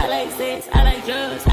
I like sex, I like drugs.